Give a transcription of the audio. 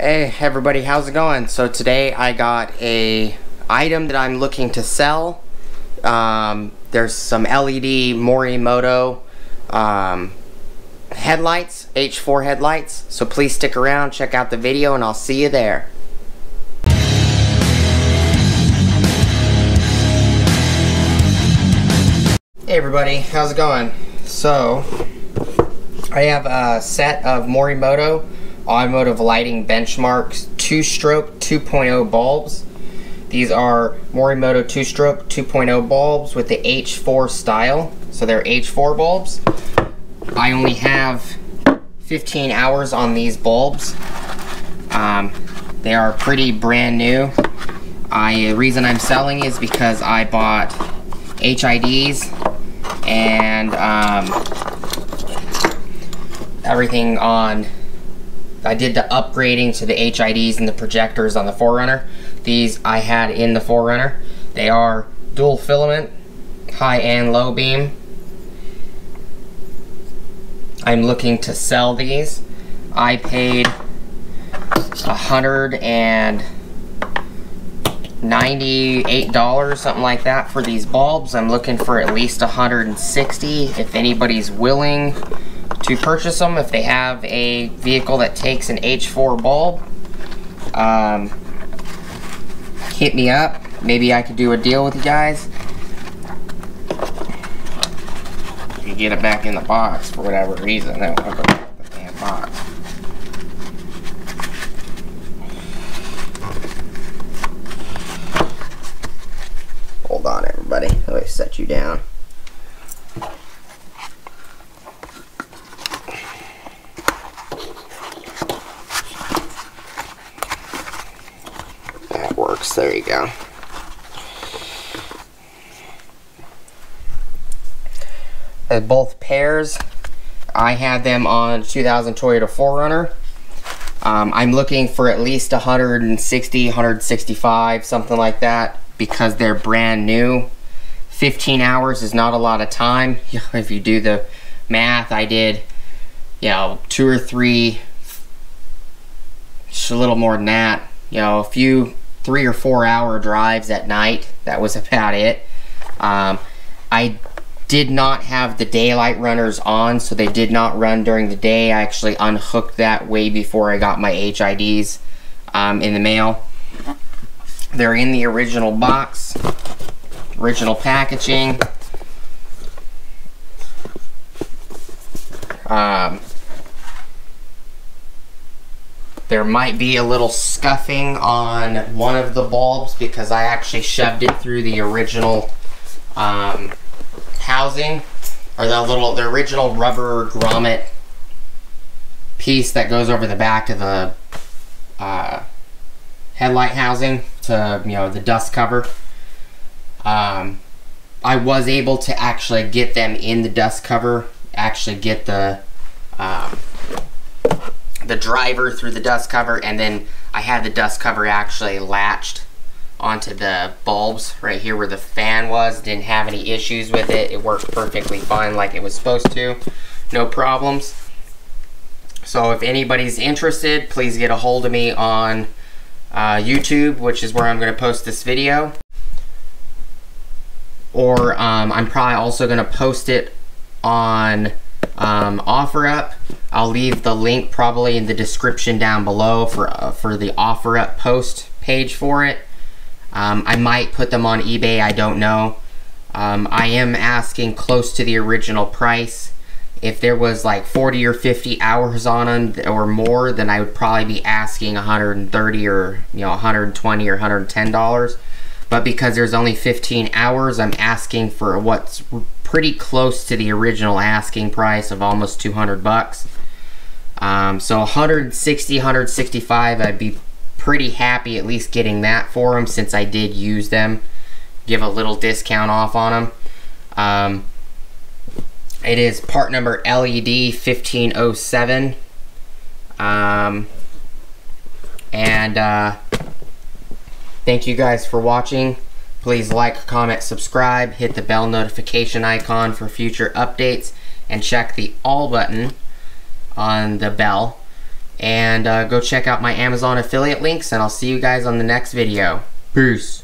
Hey everybody, how's it going? So today I got a item that I'm looking to sell. There's some LED Morimoto headlights, H4 headlights. So please stick around, check out the video, and I'll see you there. Hey everybody, how's it going? So I have a set of Morimoto automotive lighting benchmarks 2-stroke 2.0 bulbs. These are Morimoto 2-stroke 2.0 bulbs with the H4 style, so they're H4 bulbs. I only have 15 hours on these bulbs. They are pretty brand new. The reason I'm selling is because I bought HIDs and everything on. I did the upgrading to the HIDs and the projectors on the 4Runner. These I had in the 4Runner. They are dual filament, high and low beam. I'm looking to sell these. I paid $198, something like that, for these bulbs. I'm looking for at least $160 if anybody's willing to purchase them, if they have a vehicle that takes an H4 bulb. Hit me up, maybe I could do a deal with you guys. If you get it back in the box for whatever reason, I don't want to go back in the damn box. Hold on, everybody, let me set you down. There you go. Both pairs, I had them on 2000 Toyota 4Runner. I'm looking for at least 160, 165, something like that, because they're brand new. 15 hours is not a lot of time. If you do the math, I did, you know, 2 or 3, just a little more than that, you know, a few 3 or 4 hour drives at night. That was about it. I did not have the daylight runners on, so they did not run during the day. I actually unhooked that way before I got my HIDs in the mail. They're in the original box, original packaging. There might be a little scuffing on one of the bulbs because I actually shoved it through the original housing, or the original rubber grommet piece that goes over the back of the headlight housing to, you know, the dust cover. I was able to actually get them in the dust cover, actually get the driver through the dust cover, and then I had the dust cover actually latched onto the bulbs right here where the fan was. Didn't have any issues with it. It worked perfectly fine like it was supposed to. No problems. So if anybody's interested, please get a hold of me on YouTube, which is where I'm going to post this video. Or I'm probably also going to post it on OfferUp. I'll leave the link probably in the description down below for the OfferUp post page for it. I might put them on eBay, I don't know. I am asking close to the original price. If there was like 40 or 50 hours on them or more, then I would probably be asking $130 or, you know, $120 or $110. But because there's only 15 hours, I'm asking for what's pretty close to the original asking price of almost 200 bucks. So 160, 165, I'd be pretty happy at least getting that for them, since I did use them. Give a little discount off on them. It is part number LED 1507. Thank you guys for watching. Please like, comment, subscribe, hit the bell notification icon for future updates, and check the all button on the bell and go check out my Amazon affiliate links, and I'll see you guys on the next video. Peace.